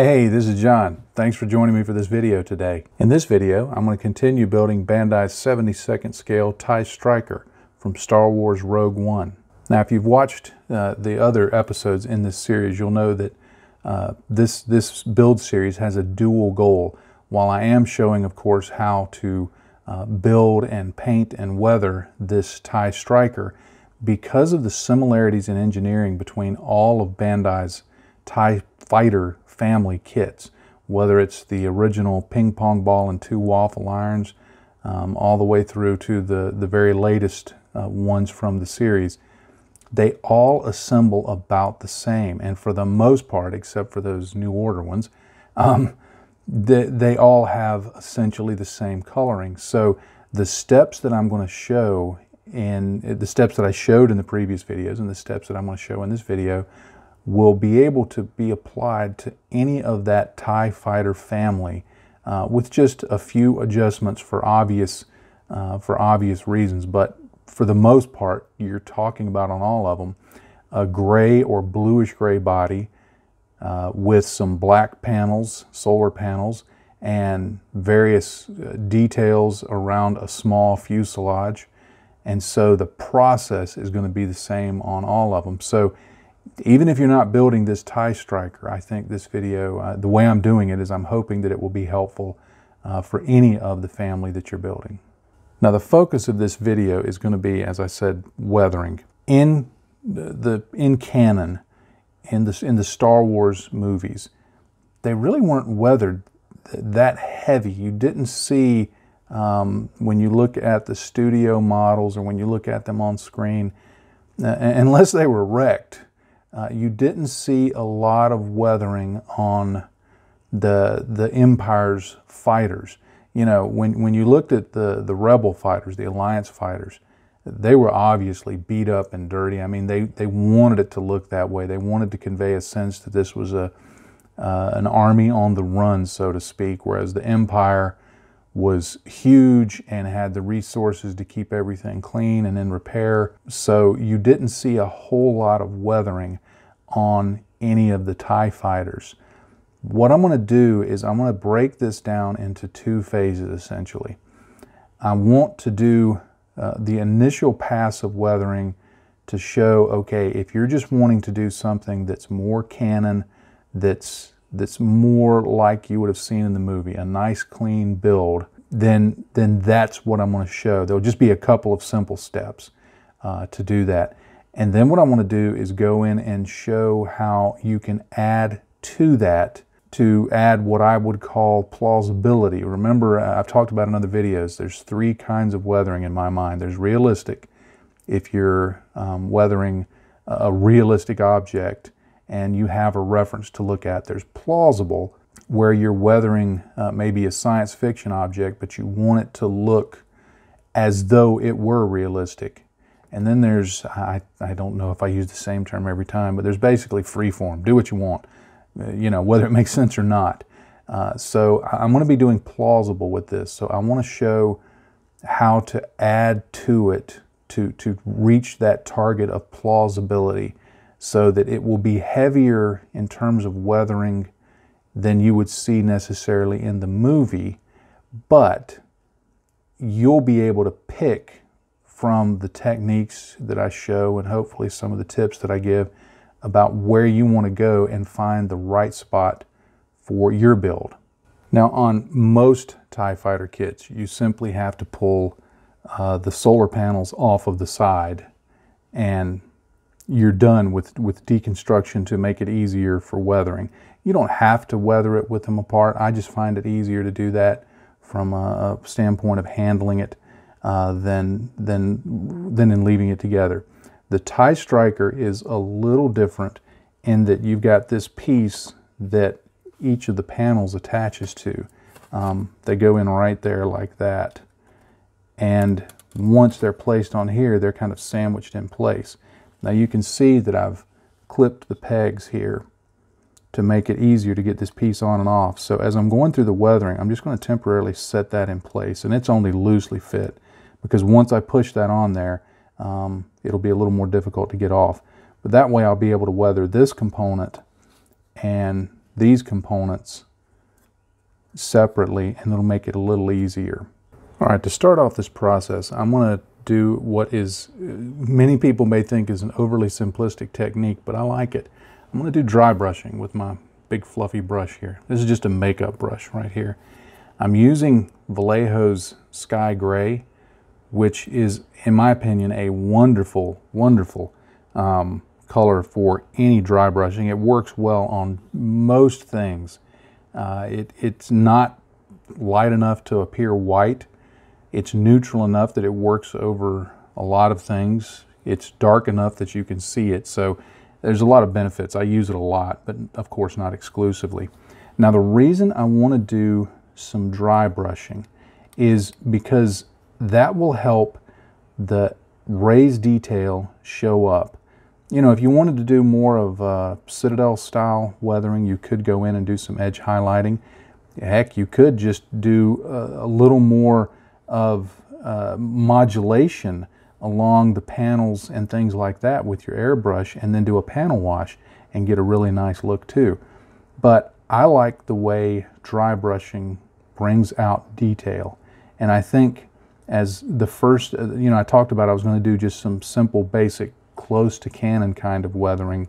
Hey, this is John. Thanks for joining me for this video today. In this video, I'm going to continue building Bandai's 72nd scale TIE Striker from Star Wars Rogue One. Now, if you've watched the other episodes in this series, you'll know that this build series has a dual goal. While I am showing, of course, how to build and paint and weather this TIE Striker, because of the similarities in engineering between all of Bandai's TIE Fighter family kits, whether it's the original ping pong ball and two waffle irons, all the way through to the very latest ones from the series, they all assemble about the same. And for the most part, except for those New Order ones, they all have essentially the same coloring. So the steps that I'm going to show in the steps that I showed in the previous videos and the steps that I'm going to show in this video will be able to be applied to any of that TIE Fighter family with just a few adjustments for obvious reasons. But for the most part, you're talking about on all of them a gray or bluish gray body with some black panels, solar panels, and various details around a small fuselage. And so the process is going to be the same on all of them. So even if you're not building this TIE Striker, I think this video, the way I'm doing it is I'm hoping that it will be helpful for any of the family that you're building. Now the focus of this video is going to be, as I said, weathering. In canon, in the Star Wars movies, they really weren't weathered that heavy. You didn't see, when you look at the studio models or when you look at them on screen, unless they were wrecked, you didn't see a lot of weathering on the Empire's fighters. You know, when you looked at the Rebel fighters, the Alliance fighters, they were obviously beat up and dirty. I mean, they wanted it to look that way. They wanted to convey a sense that this was an army on the run, so to speak, whereas the Empire was huge and had the resources to keep everything clean and in repair. So you didn't see a whole lot of weathering on any of the TIE Fighters. What I'm going to do is I'm going to break this down into two phases, essentially. I want to do the initial pass of weathering to show, okay, if you're just wanting to do something that's more canon, that's more like you would have seen in the movie, a nice clean build, then that's what I'm going to show. There'll just be a couple of simple steps to do that. And then what I want to do is go in and show how you can add to that, to add what I would call plausibility. Remember, I've talked about in other videos, there's three kinds of weathering in my mind. There's realistic, if you're weathering a realistic object and you have a reference to look at. There's plausible, where you're weathering maybe a science fiction object, but you want it to look as though it were realistic. And then there's, I don't know if I use the same term every time, but there's basically free form, do what you want, you know, whether it makes sense or not. So I'm going to be doing plausible with this. So I want to show how to add to it to reach that target of plausibility, so that it will be heavier in terms of weathering than you would see necessarily in the movie, but you'll be able to pick from the techniques that I show and hopefully some of the tips that I give about where you want to go and find the right spot for your build. Now, on most TIE Fighter kits, you simply have to pull the solar panels off of the side, and you're done with deconstruction to make it easier for weathering. You don't have to weather it with them apart. I just find it easier to do that from a standpoint of handling it than in leaving it together. The TIE Striker is a little different in that you've got this piece that each of the panels attaches to. They go in right there like that. And once they're placed on here, they're kind of sandwiched in place. Now you can see that I've clipped the pegs here to make it easier to get this piece on and off. So as I'm going through the weathering, I'm just going to temporarily set that in place, and it's only loosely fit, because once I push that on there, it'll be a little more difficult to get off. But that way I'll be able to weather this component and these components separately, and it'll make it a little easier. All right, to start off this process, I'm going to do what is many people may think is an overly simplistic technique, but I like it. I'm going to do dry brushing with my big fluffy brush here. This is just a makeup brush right here. I'm using Vallejo's Sky Gray, which is, in my opinion, a wonderful, wonderful color for any dry brushing. It works well on most things. It's not light enough to appear white. It's neutral enough that it works over a lot of things. It's dark enough that you can see it. So there's a lot of benefits. I use it a lot, but of course not exclusively. Now the reason I want to do some dry brushing is because that will help the raised detail show up. You know, if you wanted to do more of Citadel style weathering, you could go in and do some edge highlighting. Heck, you could just do a little more of modulation along the panels and things like that with your airbrush, and then do a panel wash and get a really nice look too. But I like the way dry brushing brings out detail. And I think as the first, you know, I talked about I was going to do just some simple basic close to canon kind of weathering.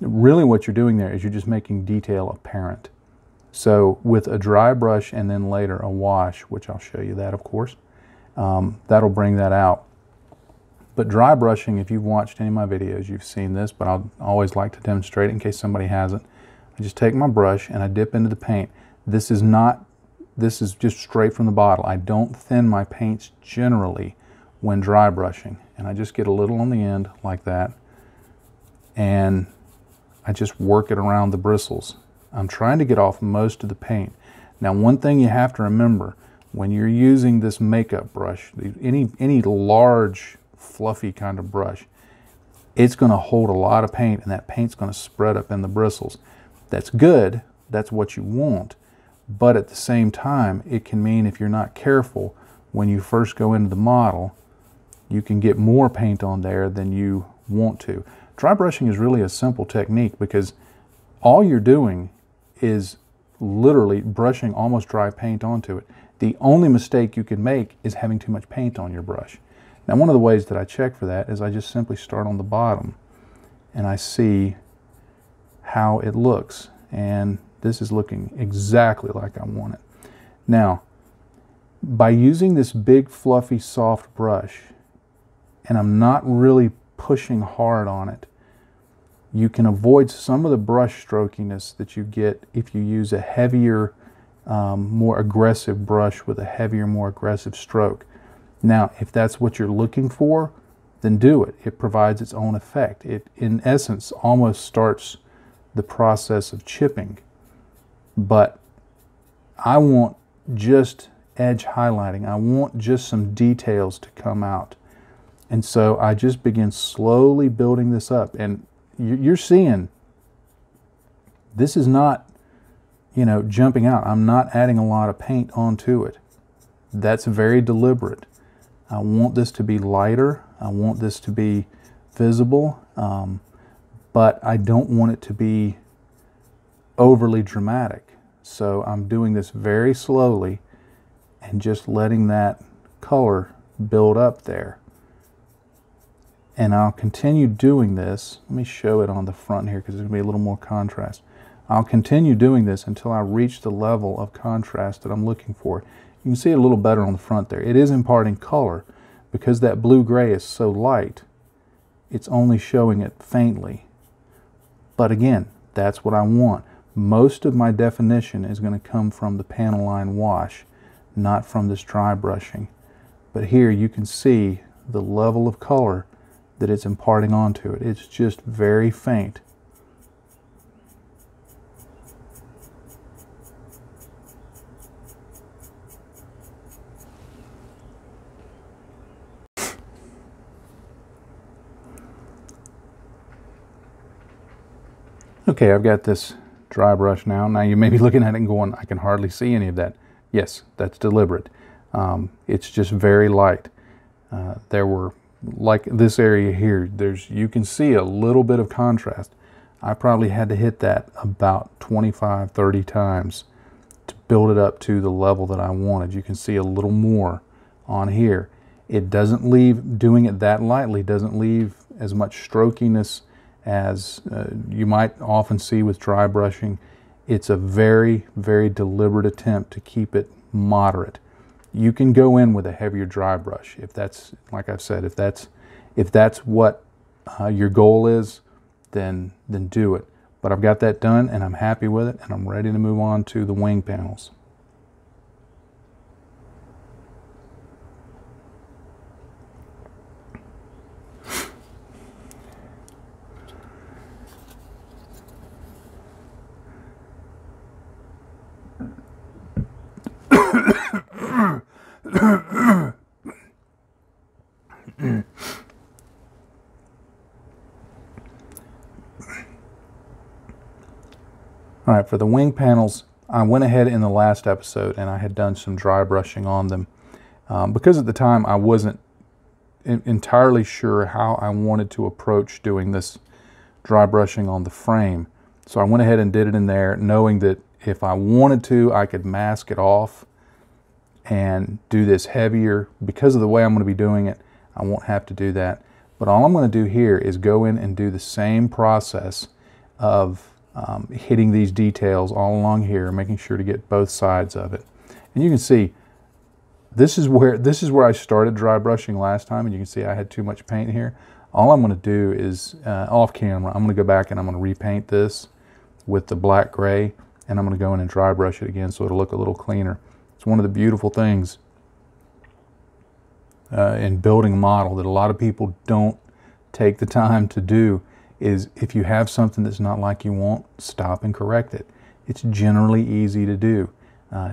Really what you're doing there is you're just making detail apparent. So with a dry brush and then later a wash, which I'll show you that of course, that'll bring that out. But dry brushing, if you've watched any of my videos, you've seen this, but I'll always like to demonstrate it in case somebody hasn't. I just take my brush and I dip into the paint. This is just straight from the bottle. I don't thin my paints generally when dry brushing. And I just get a little on the end like that, and I just work it around the bristles. I'm trying to get off most of the paint. Now one thing you have to remember when you're using this makeup brush, any large fluffy kind of brush, it's going to hold a lot of paint, and that paint's going to spread up in the bristles. That's good, that's what you want, but at the same time it can mean if you're not careful when you first go into the model, you can get more paint on there than you want to. Dry brushing is really a simple technique because all you're doing is literally brushing almost dry paint onto it. The only mistake you can make is having too much paint on your brush. Now one of the ways that I check for that is I just simply start on the bottom and I see how it looks, and this is looking exactly like I want it. Now by using this big fluffy soft brush, and I'm not really pushing hard on it, you can avoid some of the brush strokiness that you get if you use a heavier, more aggressive brush with a heavier, more aggressive stroke. Now, if that's what you're looking for, then do it. It provides its own effect. It, in essence, almost starts the process of chipping. But I want just edge highlighting. I want just some details to come out. And so I just begin slowly building this up. And you're seeing, this is not, you know, jumping out. I'm not adding a lot of paint onto it. That's very deliberate. I want this to be lighter. I want this to be visible, but I don't want it to be overly dramatic. So I'm doing this very slowly and just letting that color build up there. And I'll continue doing this. Let me show it on the front here because there's going to be a little more contrast. I'll continue doing this until I reach the level of contrast that I'm looking for. You can see it a little better on the front there. It is imparting color because that blue-gray is so light. It's only showing it faintly. But again, that's what I want. Most of my definition is going to come from the panel line wash, not from this dry brushing. But here you can see the level of color that it's imparting onto it. It's just very faint. Okay, I've got this dry brush now. Now you may be looking at it and going, I can hardly see any of that. Yes, that's deliberate. It's just very light. There were, like this area here, you can see a little bit of contrast. I probably had to hit that about 25, 30 times to build it up to the level that I wanted. You can see a little more on here. It doesn't leave, doing it that lightly doesn't leave as much strokiness as you might often see with dry brushing. It's a very, very deliberate attempt to keep it moderate. You can go in with a heavier dry brush if that's, like I've said, if that's what your goal is, then do it. But I've got that done and I'm happy with it, and I'm ready to move on to the wing panels. Alright, for the wing panels, I went ahead in the last episode and I had done some dry brushing on them because at the time I wasn't entirely sure how I wanted to approach doing this dry brushing on the frame. So I went ahead and did it in there, knowing that if I wanted to, I could mask it off and do this heavier. Because of the way I'm going to be doing it, I won't have to do that. But all I'm going to do here is go in and do the same process of hitting these details all along here, making sure to get both sides of it. And you can see this is where I started dry brushing last time, and you can see I had too much paint here. All I'm going to do is off camera, I'm going to go back and I'm going to repaint this with the black gray, and I'm going to go in and dry brush it again so it'll look a little cleaner. It's one of the beautiful things in building a model that a lot of people don't take the time to do, is if you have something that's not like you want, stop and correct it. It's generally easy to do.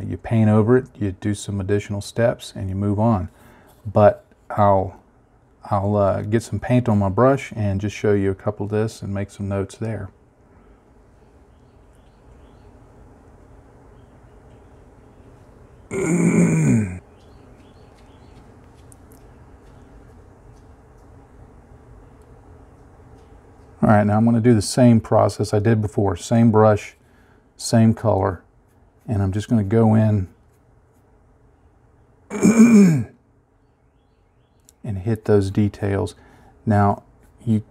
You paint over it, you do some additional steps, and you move on. But I'll get some paint on my brush and just show you a couple of this and make some notes there. All right, now I'm going to do the same process I did before. Same brush, same color, and I'm just going to go in and hit those details. Now, you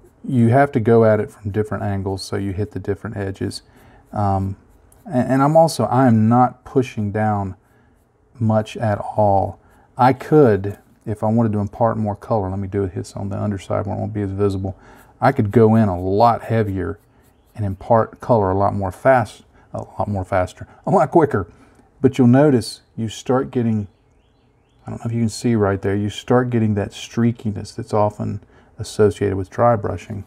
have to go at it from different angles, so you hit the different edges. And I am not pushing down much at all. I could, if I wanted to impart more color, let me do it on the underside where it won't be as visible. I could go in a lot heavier and impart color a lot quicker. But you'll notice you start getting, I don't know if you can see right there, you start getting that streakiness that's often associated with dry brushing.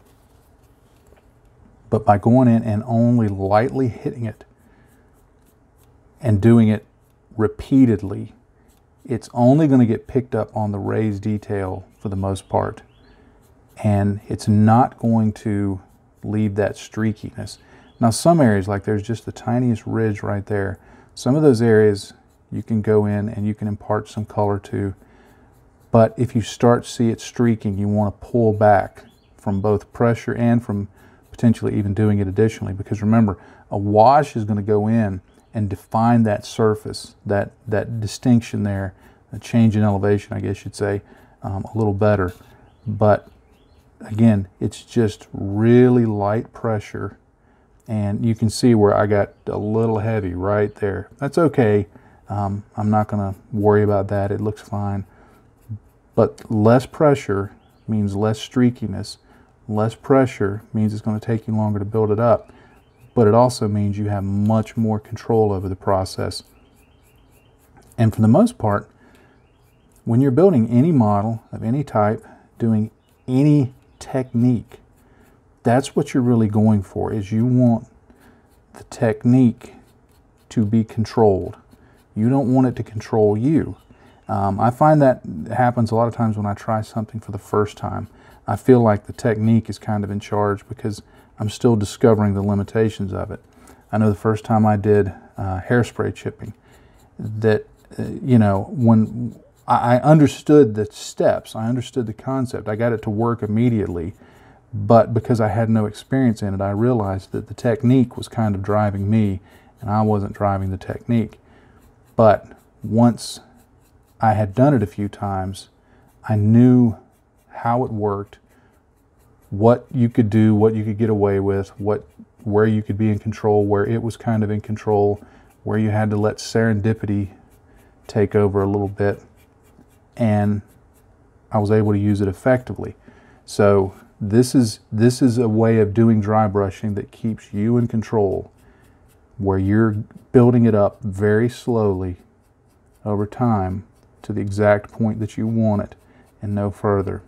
But by going in and only lightly hitting it and doing it repeatedly, it's only going to get picked up on the raised detail for the most part. And it's not going to leave that streakiness. Now some areas, like there's just the tiniest ridge right there, some of those areas you can go in and you can impart some color to, but if you start to see it streaking, you want to pull back from both pressure and from potentially even doing it additionally, because remember, a wash is going to go in and define that surface, that distinction there, a change in elevation, I guess you'd say, a little better. But again, it's just really light pressure, and you can see where I got a little heavy right there. That's okay. I'm not going to worry about that. It looks fine. But less pressure means less streakiness. Less pressure means it's going to take you longer to build it up, but it also means you have much more control over the process. And for the most part, when you're building any model of any type, doing any technique, that's what you're really going for, is you want the technique to be controlled. You don't want it to control you. I find that happens a lot of times when I try something for the first time. I feel like the technique is kind of in charge because I'm still discovering the limitations of it. I know the first time I did hairspray chipping, that you know, when I understood the steps, I understood the concept, I got it to work immediately, But because I had no experience in it, I realized that the technique was kind of driving me, and I wasn't driving the technique. But once I had done it a few times, I knew how it worked, what you could do, what you could get away with, where you could be in control, where it was kind of in control, where you had to let serendipity take over a little bit, and I was able to use it effectively. So this is a way of doing dry brushing that keeps you in control, where you're building it up very slowly over time to the exact point that you want it and no further.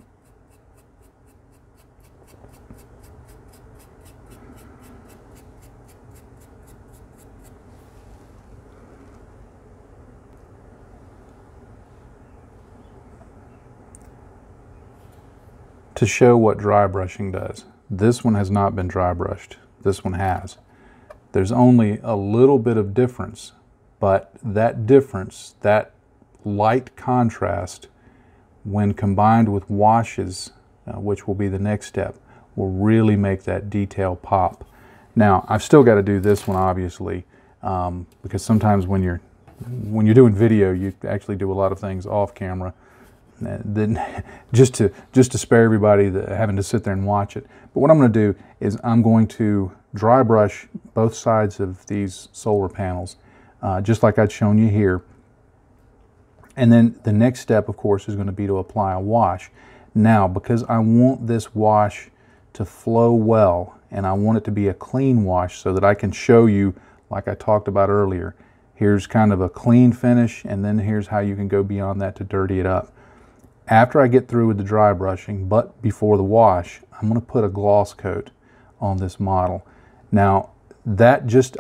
To show what dry brushing does. This one has not been dry brushed. This one has. There's only a little bit of difference, but that difference, that light contrast, when combined with washes, which will be the next step, will really make that detail pop. Now, I've still got to do this one, obviously, because sometimes when you're doing video, you actually do a lot of things off camera. Then just to spare everybody having to sit there and watch it. But what I'm going to do is I'm going to dry brush both sides of these solar panels, just like I'd shown you here. And then the next step, of course, is going to be to apply a wash. Now, because I want this wash to flow well, and I want it to be a clean wash so that I can show you, like I talked about earlier, here's kind of a clean finish, and then here's how you can go beyond that to dirty it up. After I get through with the dry brushing, but before the wash, I'm going to put a gloss coat on this model. Now,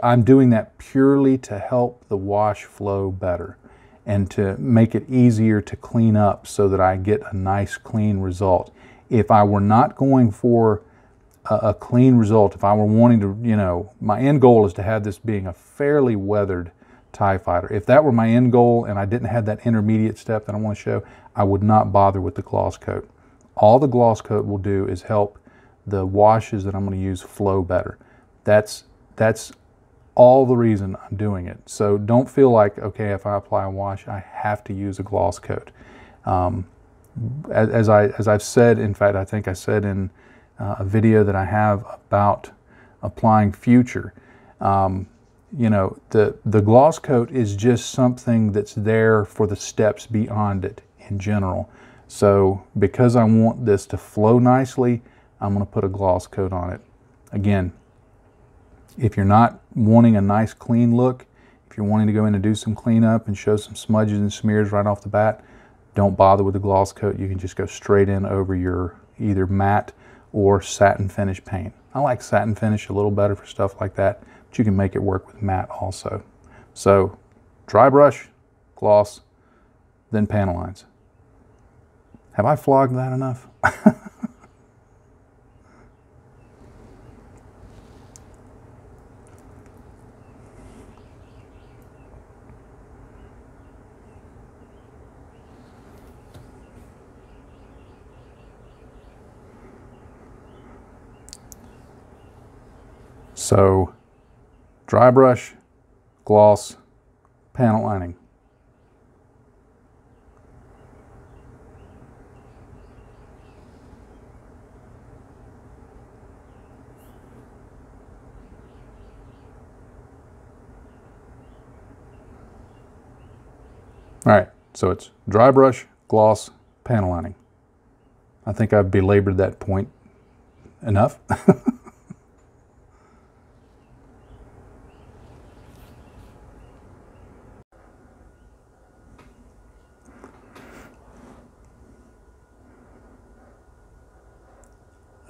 I'm doing that purely to help the wash flow better and to make it easier to clean up so that I get a nice clean result. If I were not going for a clean result, if I were wanting to, you know, my end goal is to have this being a fairly weathered TIE Fighter. If that were my end goal and I didn't have that intermediate step that I want to show, I would not bother with the gloss coat. All the gloss coat will do is help the washes that I'm going to use flow better. That's all the reason I'm doing it. So don't feel like, okay, if I apply a wash, I have to use a gloss coat. As I've said, in fact, I think I said in a video that I have about applying Future, you know, the gloss coat is just something that's there for the steps beyond it in general. So because I want this to flow nicely, I'm going to put a gloss coat on it. Again, if you're not wanting a nice clean look, if you're wanting to go in and do some cleanup and show some smudges and smears right off the bat, don't bother with the gloss coat. You can just go straight in over your either matte or satin finish paint. I like satin finish a little better for stuff like that. You can make it work with matte also. So dry brush, gloss, then panel lines. Have I flogged that enough? So dry brush, gloss, panel lining. All right, so it's dry brush, gloss, panel lining. I think I've belabored that point enough.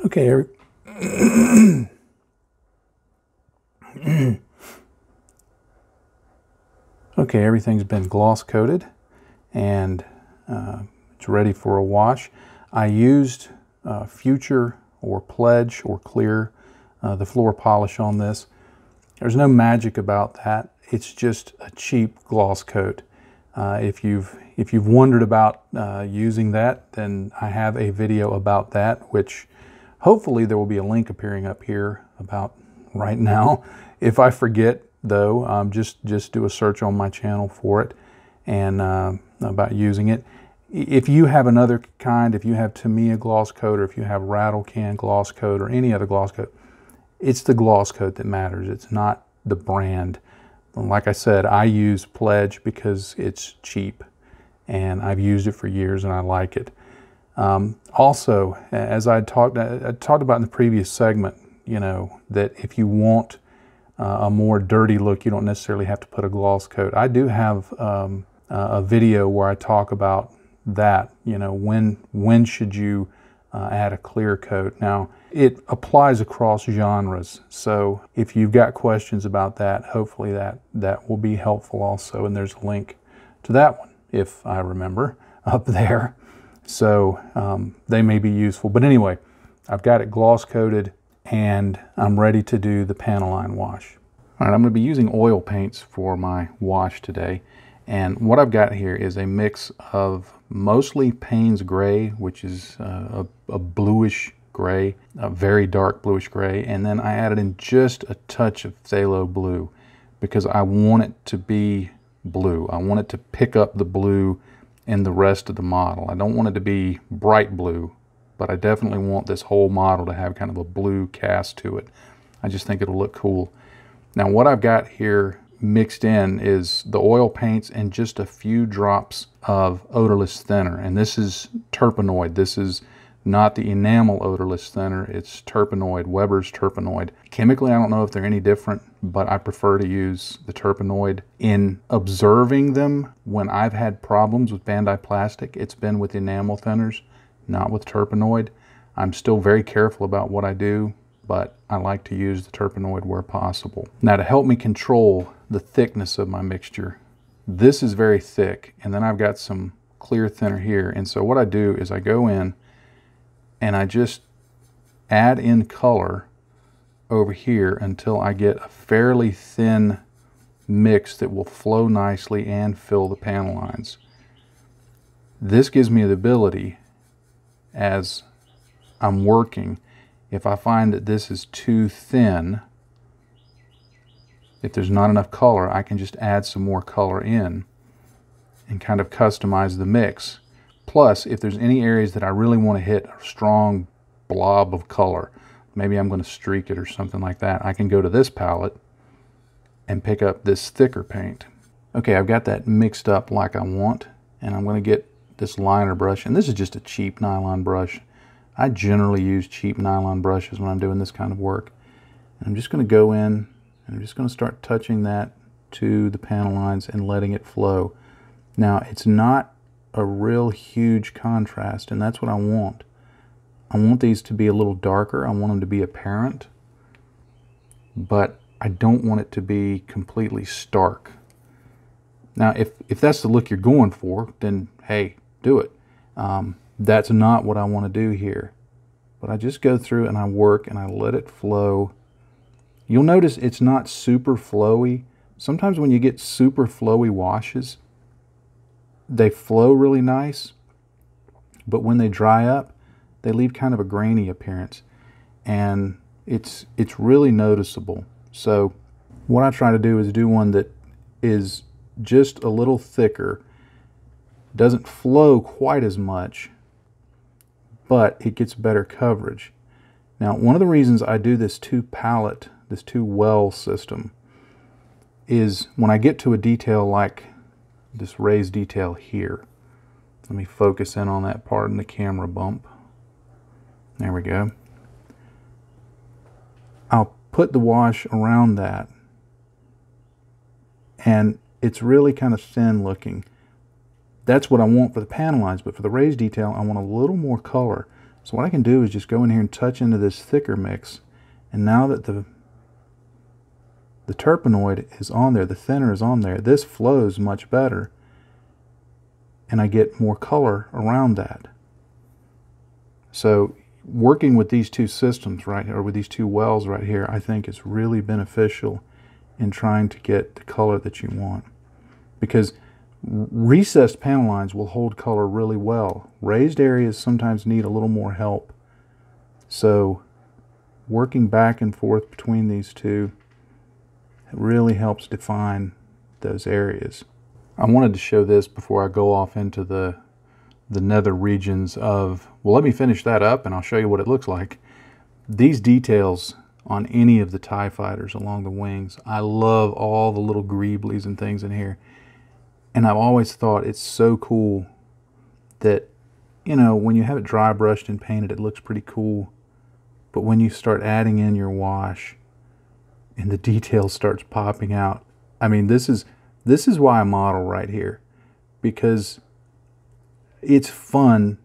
Okay, okay, everything's been gloss coated and it's ready for a wash. I used Future or Pledge or Clear, the floor polish on this. There's no magic about that. It's just a cheap gloss coat. If you've wondered about using that, then I have a video about that, which Hopefully there will be a link appearing up here about right now. If I forget, though, just do a search on my channel for it and about using it. If you have another kind, if you have Tamiya gloss coat, or if you have rattle can gloss coat, or any other gloss coat, it's the gloss coat that matters. It's not the brand. Like I said, I use Pledge because it's cheap, and I've used it for years, and I like it. Also, as I talked about in the previous segment, you know, that if you want a more dirty look, you don't necessarily have to put a gloss coat. I do have a video where I talk about that, you know, when should you add a clear coat. Now, it applies across genres, so if you've got questions about that, hopefully that will be helpful also, and there's a link to that one, if I remember, up there. So they may be useful. But anyway, I've got it gloss coated, and I'm ready to do the panel line wash. All right, I'm going to be using oil paints for my wash today. And what I've got here is a mix of mostly Payne's Gray, which is a bluish gray, a very dark bluish gray. And then I added in just a touch of Phthalo Blue because I want it to be blue. I want it to pick up the blue in the rest of the model. I don't want it to be bright blue, but I definitely want this whole model to have kind of a blue cast to it. I just think it'll look cool. Now what I've got here mixed in is the oil paints and just a few drops of odorless thinner. And this is terpenoid. This is not the enamel odorless thinner. It's terpenoid, Weber's terpenoid. Chemically, I don't know if they're any different, but I prefer to use the terpenoid. In observing them, when I've had problems with Bandai plastic, it's been with enamel thinners, not with terpenoid. I'm still very careful about what I do, but I like to use the terpenoid where possible. Now, to help me control the thickness of my mixture, this is very thick, and then I've got some clear thinner here. And so what I do is I go in and I just add in color over here until I get a fairly thin mix that will flow nicely and fill the panel lines. This gives me the ability, as I'm working, if I find that this is too thin, if there's not enough color, I can just add some more color in and kind of customize the mix. Plus, if there's any areas that I really want to hit a strong blob of color, maybe I'm going to streak it or something like that, I can go to this palette and pick up this thicker paint. Okay, I've got that mixed up like I want, and I'm going to get this liner brush, and this is just a cheap nylon brush. I generally use cheap nylon brushes when I'm doing this kind of work. And I'm just going to go in, and I'm just going to start touching that to the panel lines and letting it flow. Now, it's not a real huge contrast, and that's what I want. I want these to be a little darker. I want them to be apparent, but I don't want it to be completely stark. Now, if that's the look you're going for, then hey, do it. That's not what I want to do here, but I just go through and I work and I let it flow. You'll notice it's not super flowy. Sometimes when you get super flowy washes, they flow really nice, but when they dry up, they leave kind of a grainy appearance, and it's really noticeable. So what I try to do is do one that is just a little thicker, doesn't flow quite as much, but it gets better coverage. Now, one of the reasons I do this two palette, this two well system, is when I get to a detail like this raised detail here. Let me focus in on that part in the camera bump. There we go. I'll put the wash around that, and it's really kind of thin looking. That's what I want for the panel lines, but for the raised detail, I want a little more color. So what I can do is just go in here and touch into this thicker mix, and now that the terpenoid is on there, the thinner is on there, this flows much better, and I get more color around that. So working with these two systems, right, or with these two wells right here, I think is really beneficial in trying to get the color that you want. Because recessed panel lines will hold color really well. Raised areas sometimes need a little more help. So working back and forth between these two really helps define those areas. I wanted to show this before I go off into the nether regions of, well, let me finish that up and I'll show you what it looks like. These details on any of the TIE fighters along the wings, I love all the little greeblies and things in here. And I've always thought it's so cool that, you know, when you have it dry brushed and painted, it looks pretty cool. But when you start adding in your wash and the detail starts popping out, I mean, this is why I model right here, because it's fun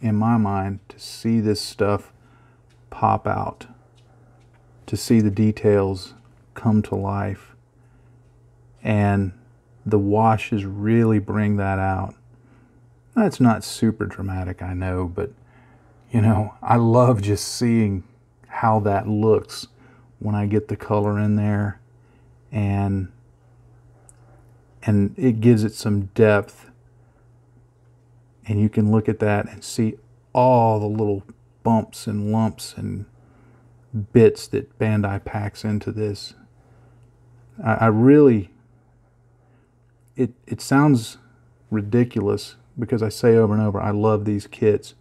in my mind to see this stuff pop out, to see the details come to life, and the washes really bring that out. That's not super dramatic, I know, but you know, I love just seeing how that looks when I get the color in there, and it gives it some depth, and you can look at that and see all the little bumps and lumps and bits that Bandai packs into this. I really, it sounds ridiculous because I say over and over, I love these kits,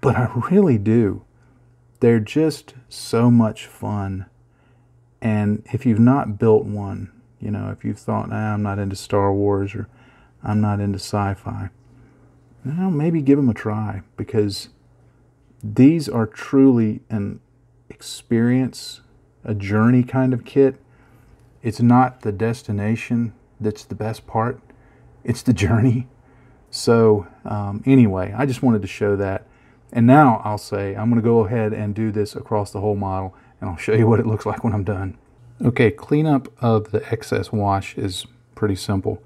but I really do. They're just so much fun. And if you've not built one, you know, if you've thought, nah, I'm not into Star Wars or I'm not into sci-fi, well, maybe give them a try, because these are truly an experience, a journey kind of kit. It's not the destination that's the best part. It's the journey. So anyway, I just wanted to show that. And now I'll say I'm going to go ahead and do this across the whole model, and I'll show you what it looks like when I'm done. Okay, cleanup of the excess wash is pretty simple.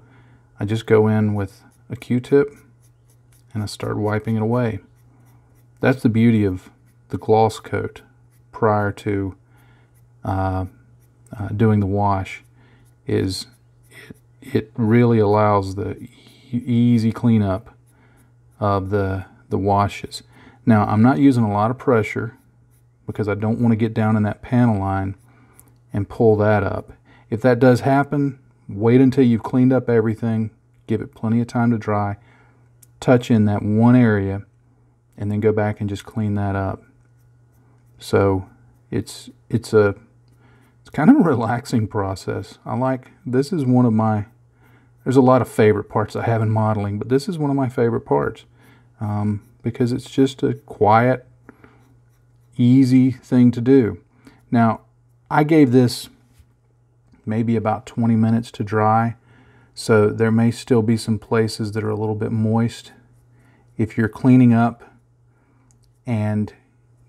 I just go in with a Q-tip and I start wiping it away. That's the beauty of the gloss coat prior to doing the wash, is it really allows the easy cleanup of the washes. Now, I'm not using a lot of pressure because I don't want to get down in that panel line and pull that up. If that does happen, wait until you've cleaned up everything, give it plenty of time to dry, touch in that one area, and then go back and just clean that up. So it's kind of a relaxing process. I like, this is one of my, there's a lot of favorite parts I have in modeling, but this is one of my favorite parts. Because it's just a quiet, easy thing to do. Now, I gave this maybe about 20 minutes to dry, so there may still be some places that are a little bit moist. If you're cleaning up and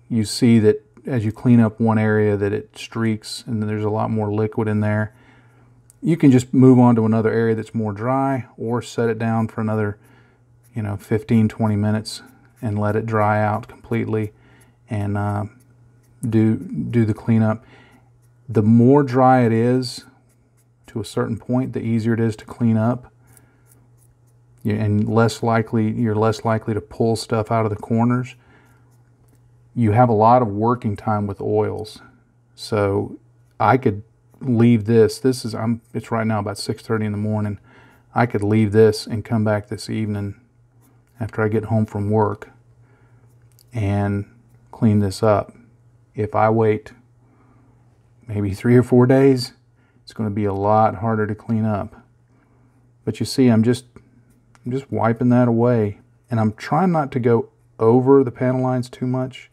you see that as you clean up one area that it streaks and there's a lot more liquid in there, you can just move on to another area that's more dry, or set it down for another, you know, 15-20 minutes and let it dry out completely, and do the cleanup. The more dry it is to a certain point, the easier it is to clean up, and you're less likely to pull stuff out of the corners. You have a lot of working time with oils, so I could leave this. It's right now about 6:30 in the morning. I could leave this and come back this evening after I get home from work and clean this up. If I wait maybe 3 or 4 days, it's going to be a lot harder to clean up. But you see, I'm just wiping that away, and I'm trying not to go over the panel lines too much.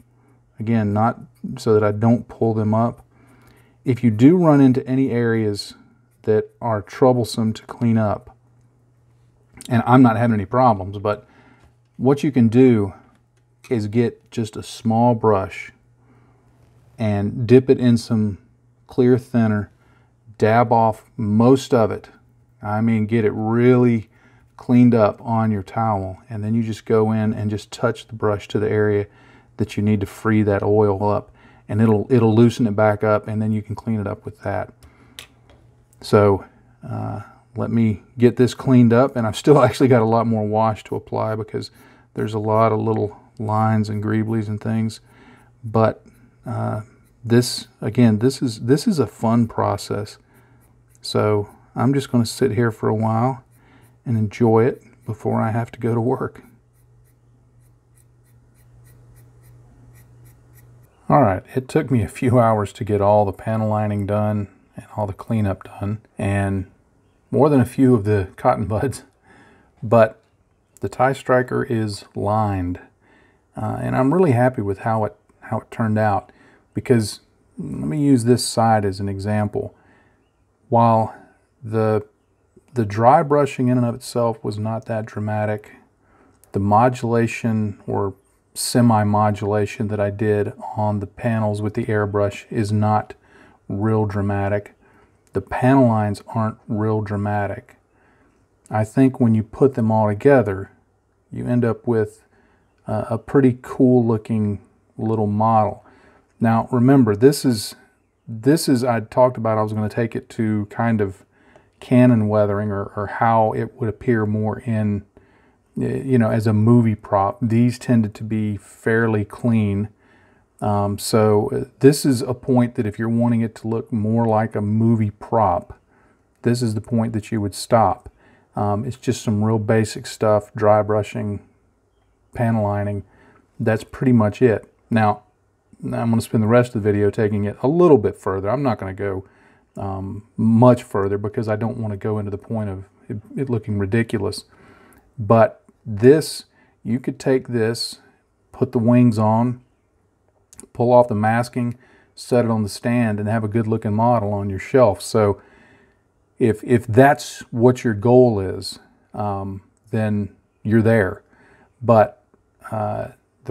Again, not so that I don't pull them up. If you do run into any areas that are troublesome to clean up, and I'm not having any problems, but what you can do is get just a small brush and dip it in some clear thinner, dab off most of it. I mean, get it really cleaned up on your towel, and then you just go in and just touch the brush to the area that you need to free that oil up, and it'll loosen it back up, and then you can clean it up with that. So let me get this cleaned up, and I've still actually got a lot more wash to apply because there's a lot of little lines and greeblies and things. But this, again, this is a fun process. So I'm just going to sit here for a while and enjoy it before I have to go to work. All right, it took me a few hours to get all the panel lining done and all the cleanup done, and more than a few of the cotton buds, but the TIE Striker is lined, and I'm really happy with how it turned out, because let me use this side as an example. While the dry brushing in and of itself was not that dramatic, the modulation or semi-modulation that I did on the panels with the airbrush is not real dramatic. The panel lines aren't real dramatic. I think when you put them all together, you end up with a pretty cool looking little model. Now remember, this is I talked about I was going to take it to kind of canon weathering, or how it would appear more in, you know, as a movie prop. These tended to be fairly clean. So this is a point that if you're wanting it to look more like a movie prop, this is the point that you would stop. It's just some real basic stuff, dry brushing, panel lining. That's pretty much it. Now, I'm going to spend the rest of the video taking it a little bit further. I'm not going to go much further, because I don't want to go into the point of it looking ridiculous. But this, you could take this, put the wings on, pull off the masking, set it on the stand, and have a good looking model on your shelf. So if that's what your goal is, then you're there. But the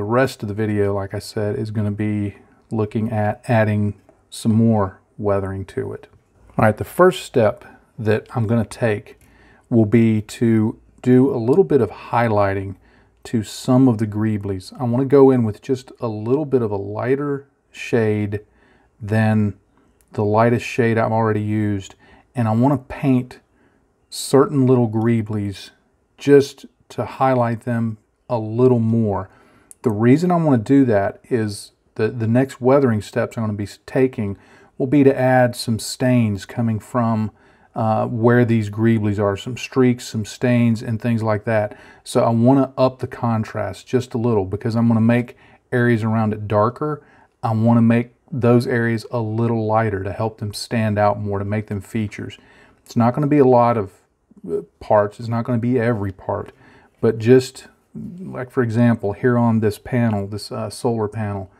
rest of the video, like I said, is going to be looking at adding some more weathering to it. All right, the first step that I'm going to take will be to do a little bit of highlighting to some of the greeblies. I want to go in with just a little bit of a lighter shade than the lightest shade I've already used, and I want to paint certain little greeblies just to highlight them a little more. The reason I want to do that is the next weathering steps I'm going to be taking will be to add some stains coming from where these greeblies are, some streaks, some stains, and things like that. So I want to up the contrast just a little, because I'm going to make areas around it darker. I want to make those areas a little lighter to help them stand out more, to make them features. It's not going to be a lot of parts. It's not going to be every part, but just like, for example, here on this panel, this solar panel,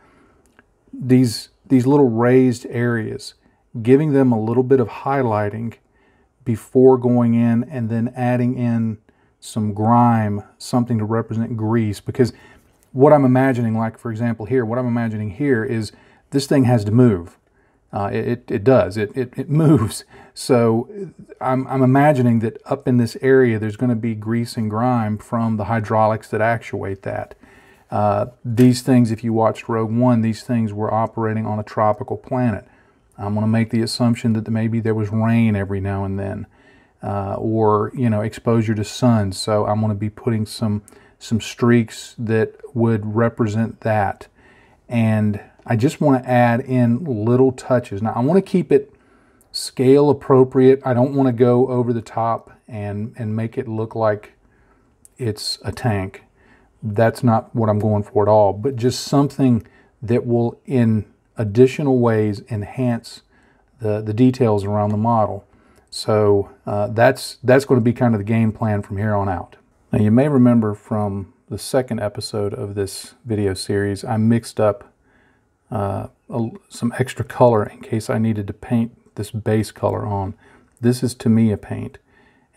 these little raised areas, giving them a little bit of highlighting before going in and then adding in some grime, something to represent grease. Because what I'm imagining, like for example here, what I'm imagining here is this thing has to move. It moves. So I'm imagining that up in this area there's going to be grease and grime from the hydraulics that actuate that. These things, if you watched Rogue One, these things were operating on a tropical planet. I'm going to make the assumption that maybe there was rain every now and then, or, you know, exposure to sun. So I'm going to be putting some streaks that would represent that. And I just want to add in little touches. Now, I want to keep it scale appropriate. I don't want to go over the top and make it look like it's a tank. That's not what I'm going for at all, but just something that will, in additional ways, enhance the details around the model. So that's going to be kind of the game plan from here on out. Now, you may remember from the second episode of this video series, I mixed up some extra color in case I needed to paint this base color on. This is Tamiya paint,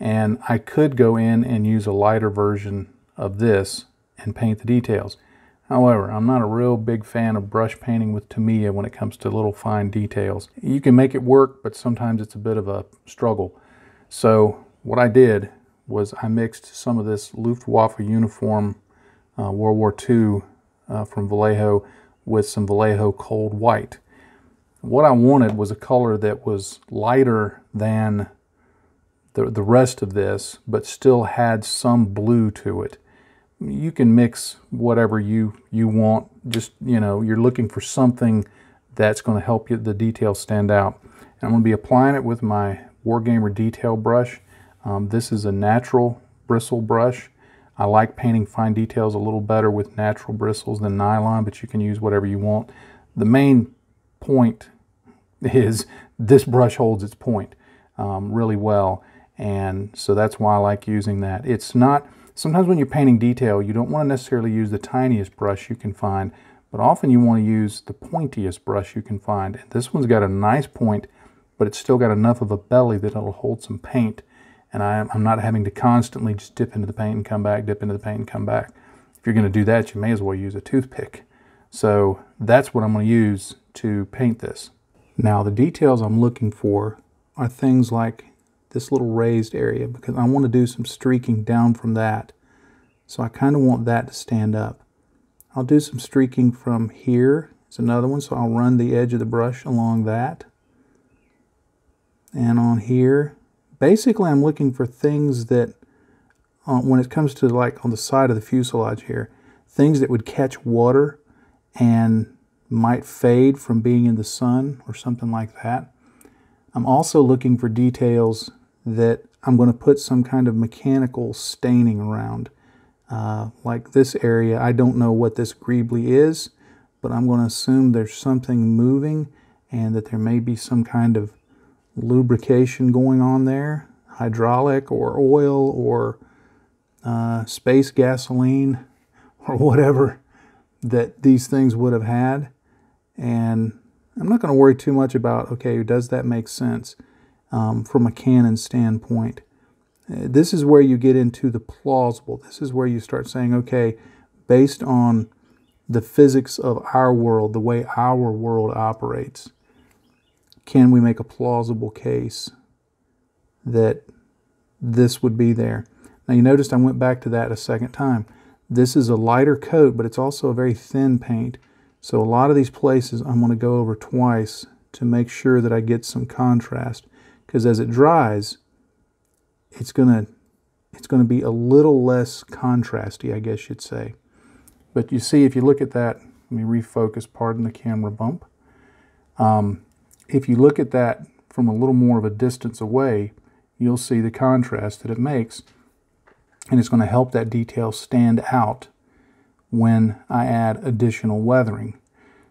and I could go in and use a lighter version of this and paint the details. However, I'm not a real big fan of brush painting with Tamiya when it comes to little fine details. You can make it work, but sometimes it's a bit of a struggle. So what I did was I mixed some of this Luftwaffe Uniform World War II from Vallejo with some Vallejo Cold White. What I wanted was a color that was lighter than the rest of this, but still had some blue to it. You can mix whatever you want just, you know, you're looking for something that's going to help you, the details stand out. And I'm going to be applying it with my Wargamer detail brush. This is a natural bristle brush. I like painting fine details a little better with natural bristles than nylon, but you can use whatever you want. The main point is this brush holds its point really well, and so that's why I like using that. It's not, sometimes when you're painting detail, you don't want to necessarily use the tiniest brush you can find, but often you want to use the pointiest brush you can find. And this one's got a nice point, but it's still got enough of a belly that it'll hold some paint. And I'm not having to constantly just dip into the paint and come back, dip into the paint and come back. If you're going to do that, you may as well use a toothpick. So that's what I'm going to use to paint this. Now the details I'm looking for are things like this little raised area, because I want to do some streaking down from that. So I kind of want that to stand up. I'll do some streaking from here. It's another one, so I'll run the edge of the brush along that. And on here, basically, I'm looking for things that, when it comes to like on the side of the fuselage here, things that would catch water and might fade from being in the sun or something like that. I'm also looking for details that I'm going to put some kind of mechanical staining around. Like this area, I don't know what this greebly is, but I'm going to assume there's something moving and that there may be some kind of lubrication going on there, hydraulic or oil or space gasoline or whatever that these things would have had. And I'm not going to worry too much about, okay, does that make sense from a canon standpoint? This is where you get into the plausible. This is where you start saying, okay, based on the physics of our world, the way our world operates, can we make a plausible case that this would be there? Now you noticed I went back to that a second time. This is a lighter coat, but it's also a very thin paint. So a lot of these places I'm going to go over twice to make sure that I get some contrast. Because as it dries, it's going to be a little less contrasty, I guess you'd say. But you see, if you look at that, let me refocus, pardon the camera bump. If you look at that from a little more of a distance away, you'll see the contrast that it makes, and it's going to help that detail stand out when I add additional weathering.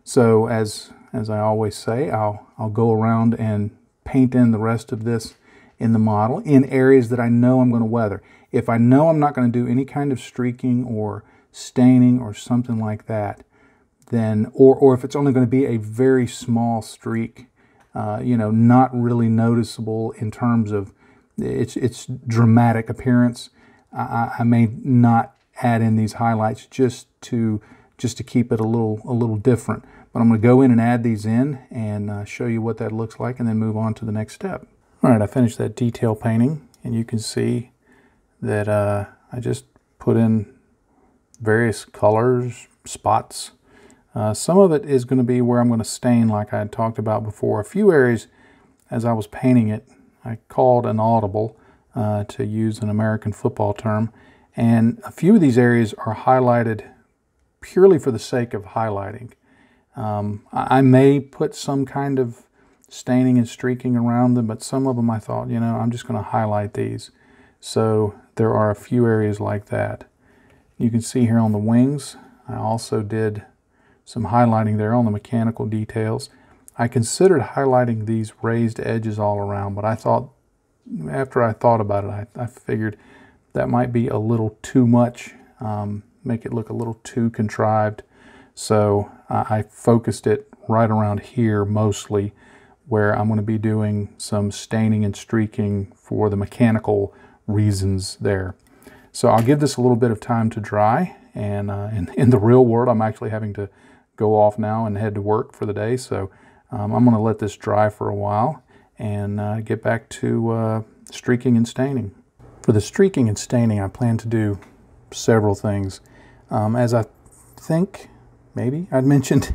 So as I always say, I'll go around and paint in the rest of this in the model in areas that I know I'm going to weather. If I know I'm not going to do any kind of streaking or staining or something like that, then or if it's only going to be a very small streak, you know, not really noticeable in terms of its dramatic appearance, I may not add in these highlights just to keep it a little different. But I'm going to go in and add these in and show you what that looks like, and then move on to the next step. All right, I finished that detail painting, and you can see that I just put in various colors, spots. Some of it is going to be where I'm going to stain, like I had talked about before. A few areas, as I was painting it, I called an audible, to use an American football term. And a few of these areas are highlighted purely for the sake of highlighting. I may put some kind of staining and streaking around them, but some of them I thought, you know, I'm just going to highlight these. So there are a few areas like that. You can see here on the wings, I also did some highlighting there on the mechanical details. I considered highlighting these raised edges all around, but I thought, after I thought about it, I figured that might be a little too much, make it look a little too contrived. So I focused it right around here mostly, where I'm going to be doing some staining and streaking for the mechanical reasons there. So I'll give this a little bit of time to dry, and in the real world I'm actually having to go off now and head to work for the day, so I'm going to let this dry for a while and get back to streaking and staining. For the streaking and staining, I plan to do several things. As I think maybe I'd mentioned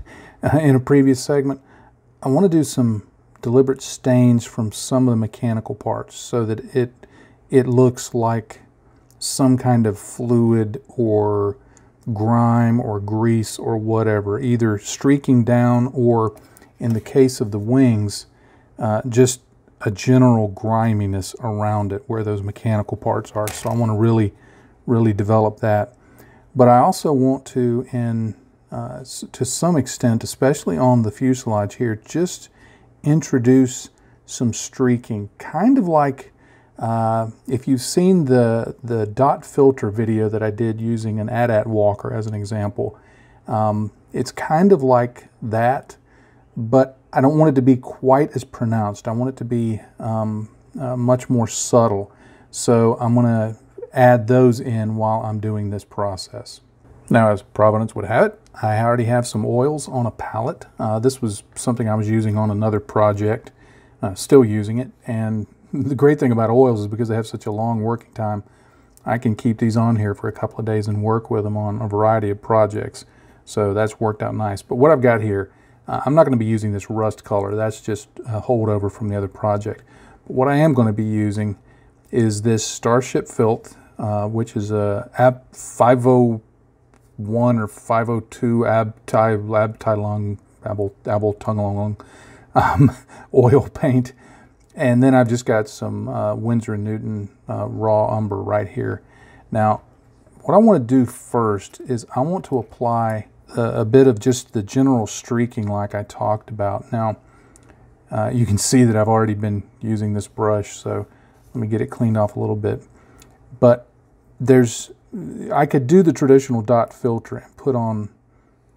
in a previous segment, I want to do some deliberate stains from some of the mechanical parts so that it looks like some kind of fluid or grime or grease or whatever, either streaking down or, in the case of the wings, just a general griminess around it where those mechanical parts are. So I want to really develop that. But I also want to, to some extent, especially on the fuselage here, just introduce some streaking, kind of like if you've seen the dot filter video that I did using an AT-AT walker as an example. It's kind of like that, but I don't want it to be quite as pronounced. I want it to be much more subtle. So I'm going to add those in while I'm doing this process. Now, as Providence would have it, I already have some oils on a palette. This was something I was using on another project, still using it. And the great thing about oils is because they have such a long working time, I can keep these on here for a couple of days and work with them on a variety of projects. So that's worked out nice. But what I've got here, I'm not going to be using this rust color. That's just a holdover from the other project. But what I am going to be using is this Starship Filth, which is a AB 501 or 502 Abtai Lung oil paint. And then I've just got some Winsor and Newton raw umber right here. Now, what I want to do first is I want to apply a bit of just the general streaking like I talked about. Now, you can see that I've already been using this brush, so let me get it cleaned off a little bit. But I could do the traditional dot filter and put on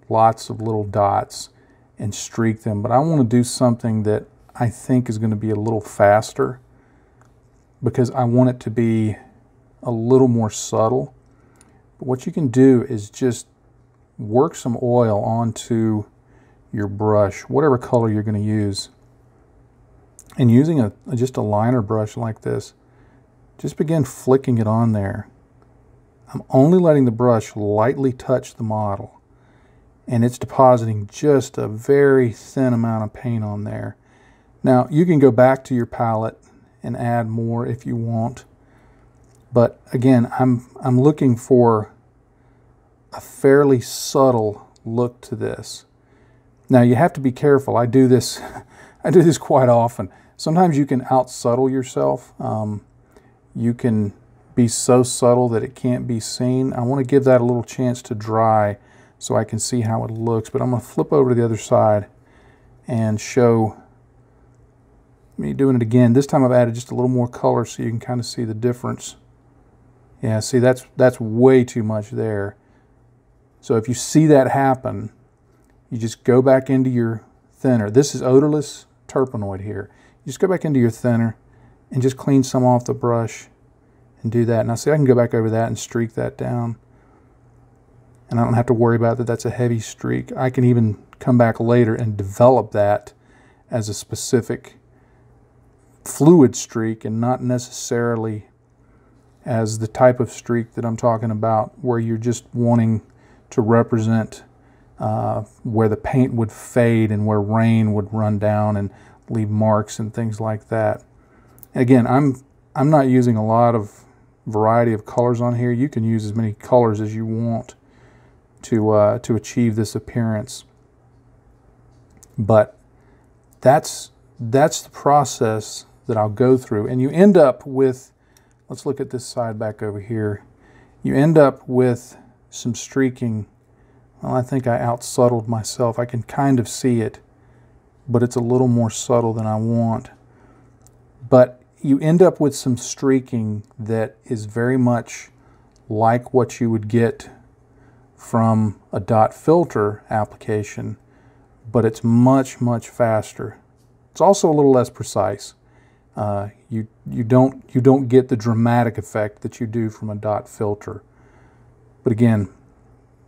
lots of little dots and streak them, but I want to do something that I think is going to be a little faster because I want it to be a little more subtle. But what you can do is just work some oil onto your brush, whatever color you're going to use. And using just a liner brush like this, just begin flicking it on there. I'm only letting the brush lightly touch the model, and it's depositing just a very thin amount of paint on there. Now, you can go back to your palette and add more if you want, but again, I'm looking for a fairly subtle look to this. Now, you have to be careful. I do this quite often. Sometimes you can out-subtle yourself. You can be so subtle that it can't be seen. I want to give that a little chance to dry so I can see how it looks, but I'm going to flip over to the other side and show me doing it again. This time I've added just a little more color so you can kind of see the difference. Yeah, see, that's way too much there. So if you see that happen, you just go back into your thinner. This is odorless terpenoid here. You just go back into your thinner and just clean some off the brush and do that. Now see, I can go back over that and streak that down. And I don't have to worry about that. That's a heavy streak. I can even come back later and develop that as a specific fluid streak and not necessarily as the type of streak that I'm talking about where you're just wanting to represent where the paint would fade and where rain would run down and leave marks and things like that. And again, I'm not using a lot of variety of colors on here. You can use as many colors as you want to achieve this appearance. But that's the process that I'll go through. And you end up with, let's look at this side back over here. You end up with some streaking. Well, I think I out-subtled myself. I can kind of see it, but it's a little more subtle than I want. But you end up with some streaking that is very much like what you would get from a dot filter application, but it's much, much faster. It's also a little less precise. You don't get the dramatic effect that you do from a dot filter. But again,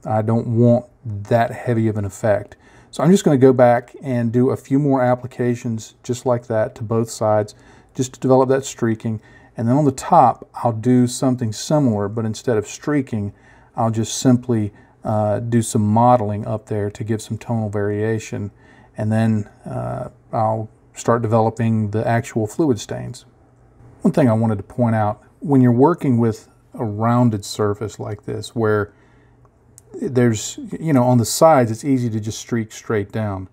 I don't want that heavy of an effect. So I'm just going to go back and do a few more applications just like that to both sides, just to develop that streaking. And then on the top, I'll do something similar, but instead of streaking, I'll just simply do some modeling up there to give some tonal variation. And then I'll start developing the actual fluid stains. One thing I wanted to point out, when you're working with a rounded surface like this, where there's, you know, on the sides, it's easy to just streak straight down.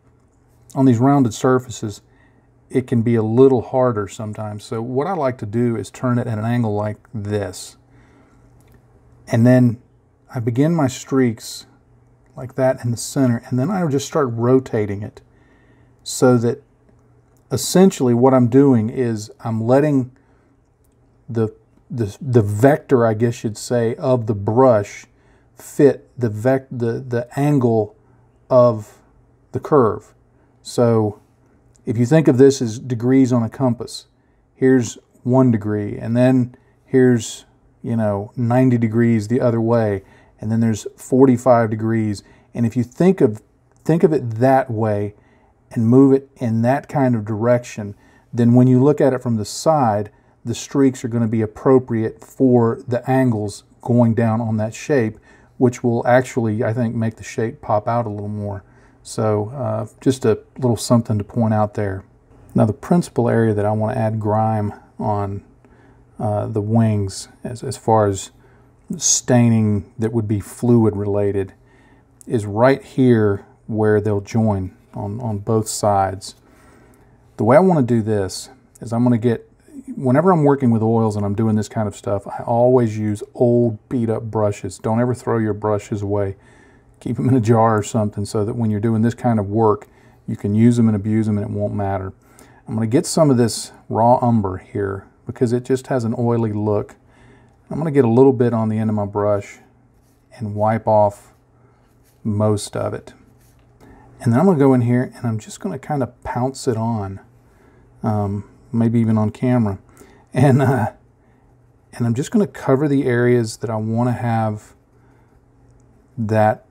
On these rounded surfaces, it can be a little harder sometimes. So what I like to do is turn it at an angle like this. And then I begin my streaks like that in the center, and then I just start rotating it so that essentially what I'm doing is I'm letting the vector, I guess you'd say, of the brush fit the angle of the curve. So if you think of this as degrees on a compass, here's 1 degree, and then here's, you know, 90 degrees the other way, and then there's 45 degrees. And if you think of it that way and move it in that kind of direction, then when you look at it from the side, the streaks are going to be appropriate for the angles going down on that shape, which will actually, I think, make the shape pop out a little more. So just a little something to point out there. Now the principal area that I want to add grime on the wings, as far as staining that would be fluid related, is right here where they'll join on both sides. The way I want to do this is I'm going to get, whenever I'm working with oils and I'm doing this kind of stuff, I always use old beat up brushes. Don't ever throw your brushes away. Keep them in a jar or something so that when you're doing this kind of work, you can use them and abuse them and it won't matter. I'm going to get some of this raw umber here because it just has an oily look. I'm going to get a little bit on the end of my brush and wipe off most of it. And then I'm going to go in here and I'm just going to kind of pounce it on, maybe even on camera. And I'm just going to cover the areas that I want to have that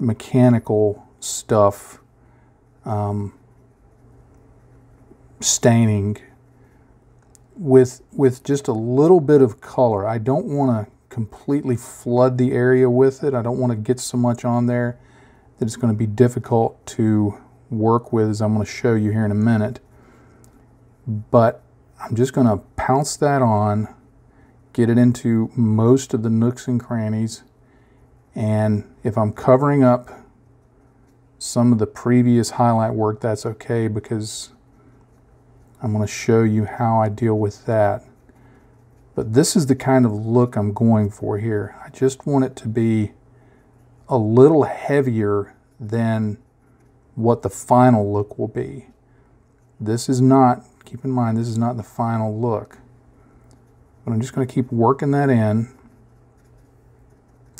mechanical stuff staining with just a little bit of color. I don't want to completely flood the area with it. I don't want to get so much on there that it's going to be difficult to work with, as I'm going to show you here in a minute. But I'm just going to pounce that on, get it into most of the nooks and crannies. And if I'm covering up some of the previous highlight work, that's okay, because I'm going to show you how I deal with that. But this is the kind of look I'm going for here. I just want it to be a little heavier than what the final look will be. This is not, keep in mind, this is not the final look. But I'm just going to keep working that in,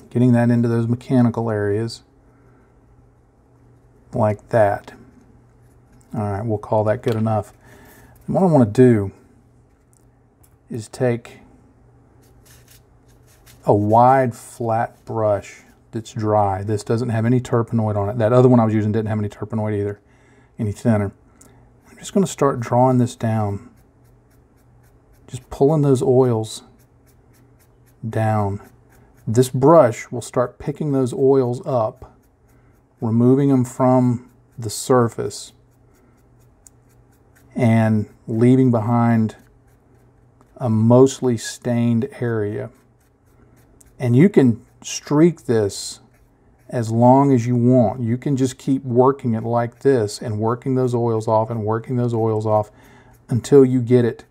getting that into those mechanical areas like that. All right, we'll call that good enough. And what I want to do is take a wide flat brush that's dry. This doesn't have any terpenoid on it. That other one I was using didn't have any terpenoid either, any thinner. I'm just going to start drawing this down, just pulling those oils down. This brush will start picking those oils up, removing them from the surface, and leaving behind a mostly stained area. And you can streak this as long as you want. You can just keep working it like this and working those oils off and working those oils off until you get it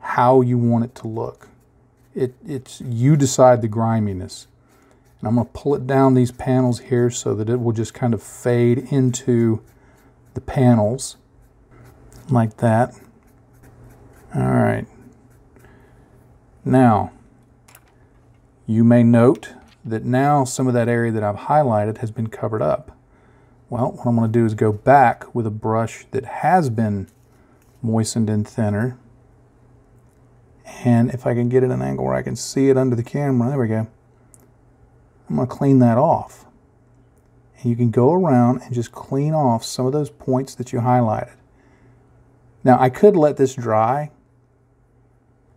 how you want it to look. It's you decide the griminess. And I'm going to pull it down these panels here so that it will just kind of fade into the panels like that. All right. Now, you may note that now some of that area that I've highlighted has been covered up. Well, what I'm going to do is go back with a brush that has been moistened and thinner. And if I can get it at an angle where I can see it under the camera, there we go. I'm going to clean that off. And you can go around and just clean off some of those points that you highlighted. Now, I could let this dry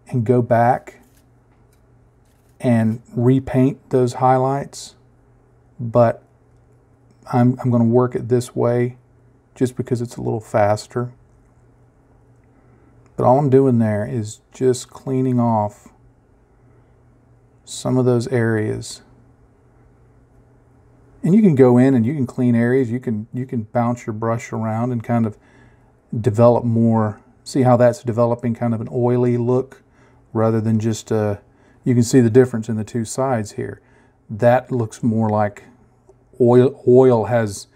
and go back and repaint those highlights, but I'm going to work it this way just because it's a little faster. But all I'm doing there is just cleaning off some of those areas And you can go in and you can clean areas. You can bounce your brush around and kind of develop more. See how that's developing kind of an oily look rather than just a... You can see the difference in the two sides here. That looks more like oil has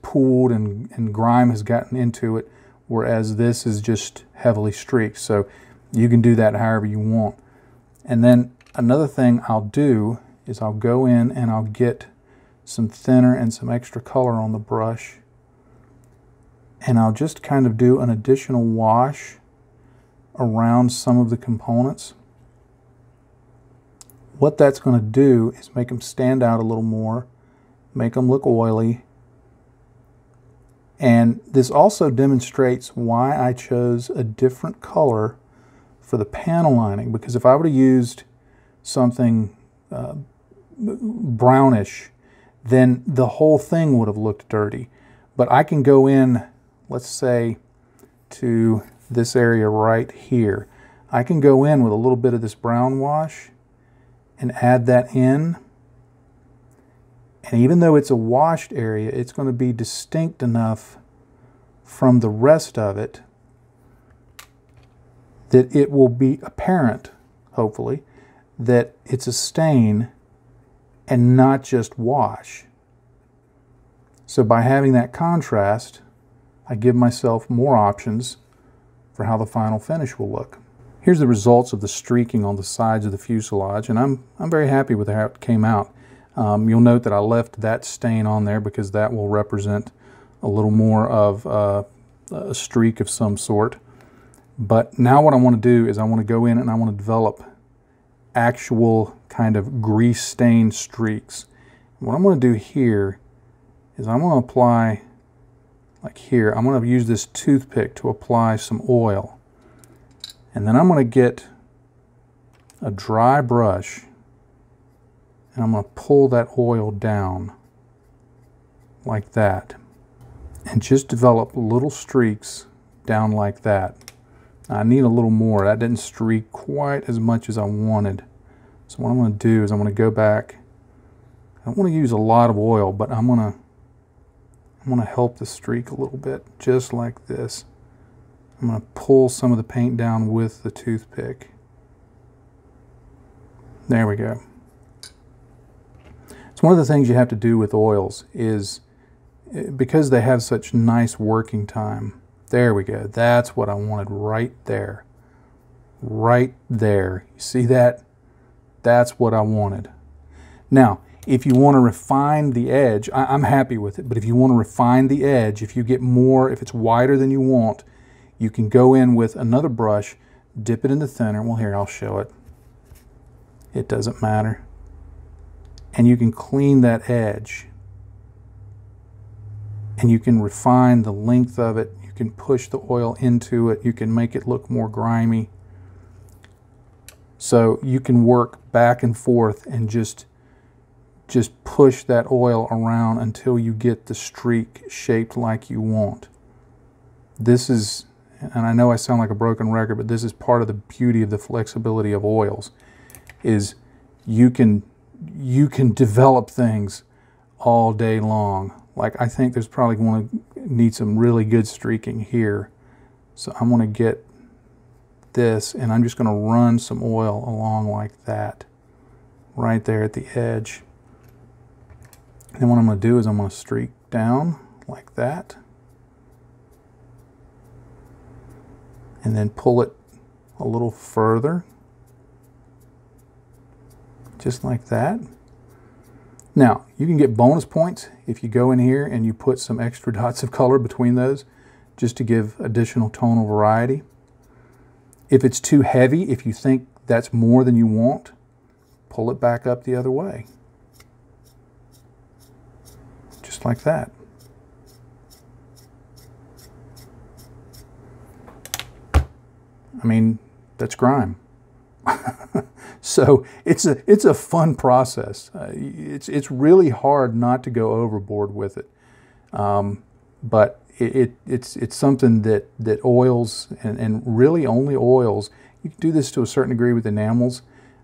pooled and grime has gotten into it, whereas this is just heavily streaked. So you can do that however you want. And then another thing I'll do is I'll go in and I'll get some thinner and some extra color on the brush, and I'll just kind of do an additional wash around some of the components. What that's going to do is make them stand out a little more, make them look oily. And this also demonstrates why I chose a different color for the panel lining, because if I would have used something brownish, then the whole thing would have looked dirty. But I can go in, let's say, to this area right here. I can go in with a little bit of this brown wash and add that in. And even though it's a washed area, it's going to be distinct enough from the rest of it that it will be apparent, hopefully, that it's a stain and not just wash. So by having that contrast, I give myself more options for how the final finish will look. Here's the results of the streaking on the sides of the fuselage, and I'm very happy with how it came out. You'll note that I left that stain on there because that will represent a little more of a streak of some sort. But now what I want to do is I want to go in and I want to develop actual kind of grease stain streaks. What I'm going to do here is I'm going to apply, like here, I'm going to use this toothpick to apply some oil. And then I'm going to get a dry brush and I'm going to pull that oil down like that. And just develop little streaks down like that. I need a little more. That didn't streak quite as much as I wanted. So what I'm going to do is I'm going to go back. I don't want to use a lot of oil, but I'm going to help the streak a little bit, just like this. I'm going to pull some of the paint down with the toothpick. There we go. It's one of the things you have to do with oils is, because they have such nice working time, there we go. That's what I wanted right there. Right there. You see that? That's what I wanted. Now, if you want to refine the edge, I'm happy with it, but if you want to refine the edge, if you get more, if it's wider than you want, you can go in with another brush, dip it in the thinner. Well, here, I'll show it. It doesn't matter. And you can clean that edge. And you can refine the length of it. You can push the oil into it, you can make it look more grimy. So you can work back and forth and just push that oil around until you get the streak shaped like you want. This is, and I know I sound like a broken record, but this is part of the beauty of the flexibility of oils, is you can develop things all day long. Like, I think there's probably going to need some really good streaking here. So I'm going to get this and I'm just going to run some oil along like that, right there at the edge. And what I'm going to do is I'm going to streak down like that. And then pull it a little further, just like that. Now, you can get bonus points if you go in here and you put some extra dots of color between those, just to give additional tonal variety. If it's too heavy, if you think that's more than you want, pull it back up the other way. Just like that. I mean, that's grime. So it's a fun process. It's really hard not to go overboard with it, but it's something that oils and really only oils. You can do this to a certain degree with enamels,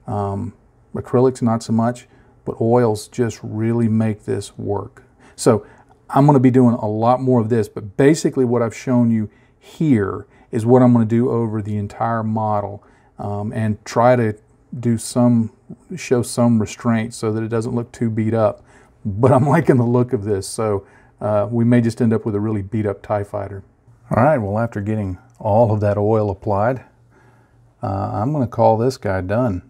acrylics not so much, but oils just really make this work. So I'm going to be doing a lot more of this, but basically what I've shown you here is what I'm going to do over the entire model, and try to do show some restraint so that it doesn't look too beat up. But I'm liking the look of this, so we may just end up with a really beat up TIE Fighter. All right, well, after getting all of that oil applied, I'm going to call this guy done.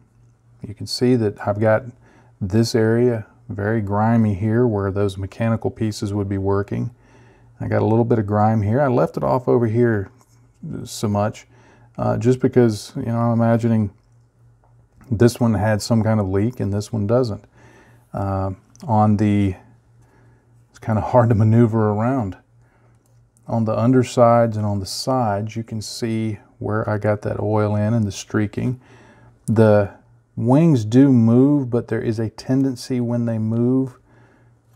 You can see that I've got this area very grimy here where those mechanical pieces would be working. I got a little bit of grime here. I left it off over here so much just because, you know, I'm imagining this one had some kind of leak and this one doesn't. It's kind of hard to maneuver around. On the undersides and on the sides, you can see where I got that oil in and the streaking. The wings do move, but there is a tendency when they move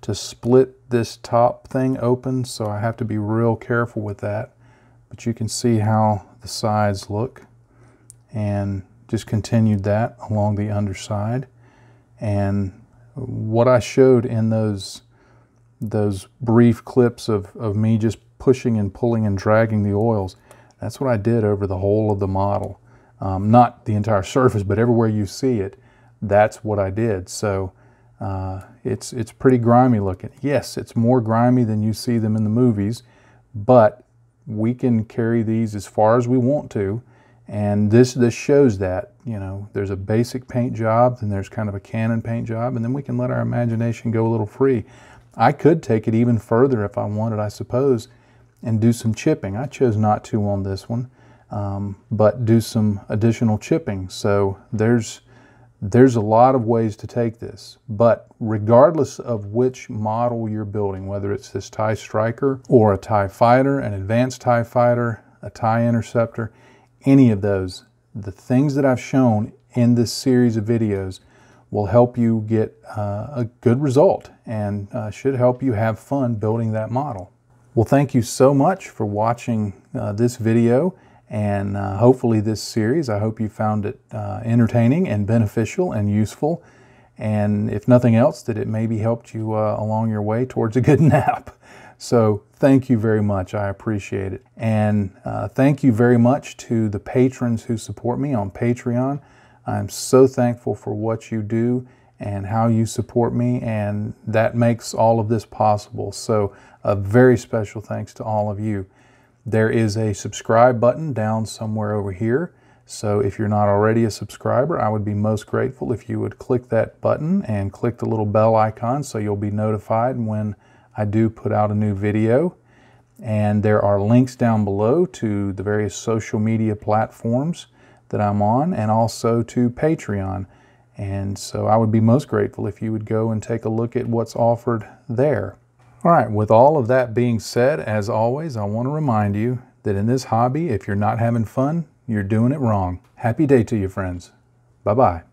to split this top thing open, so I have to be real careful with that. But you can see how the sides look, and just continued that along the underside. And what I showed in those brief clips of me just pushing and pulling and dragging the oils, that's what I did over the whole of the model. Not the entire surface, but everywhere you see it, that's what I did. So it's pretty grimy looking. Yes, it's more grimy than you see them in the movies, but we can carry these as far as we want to, and this shows that, you know, there's a basic paint job, then there's kind of a cannon paint job, and then we can let our imagination go a little free. I could take it even further if I wanted, I suppose, and do some chipping. I chose not to on this one. But do some additional chipping. So there's a lot of ways to take this, but regardless of which model you're building, whether it's this TIE Striker or a TIE Fighter, an advanced TIE Fighter, a TIE Interceptor, any of those, the things that I've shown in this series of videos will help you get a good result, and should help you have fun building that model. Well, thank you so much for watching this video, and hopefully this series. I hope you found it entertaining and beneficial and useful, and if nothing else, that it maybe helped you along your way towards a good nap. So thank you very much. I appreciate it. And thank you very much to the patrons who support me on Patreon. I'm so thankful for what you do and how you support me, and that makes all of this possible. So a very special thanks to all of you. There is a subscribe button down somewhere over here, so if you're not already a subscriber, I would be most grateful if you would click that button and click the little bell icon so you'll be notified when I do put out a new video. And there are links down below to the various social media platforms that I'm on, and also to Patreon. And so I would be most grateful if you would go and take a look at what's offered there. All right, with all of that being said, as always, I want to remind you that in this hobby, if you're not having fun, you're doing it wrong. Happy day to you, friends. Bye-bye.